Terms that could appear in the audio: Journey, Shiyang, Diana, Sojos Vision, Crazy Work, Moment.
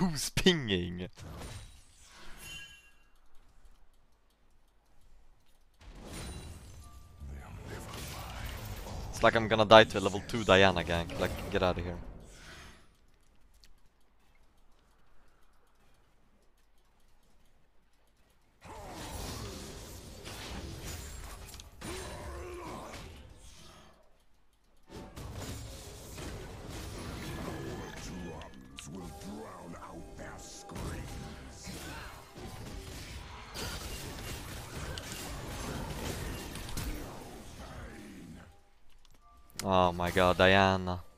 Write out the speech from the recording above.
Who's pinging? It's like I'm gonna die to a level 2 Diana gang. Like, get out of here. Oh my god, Diana.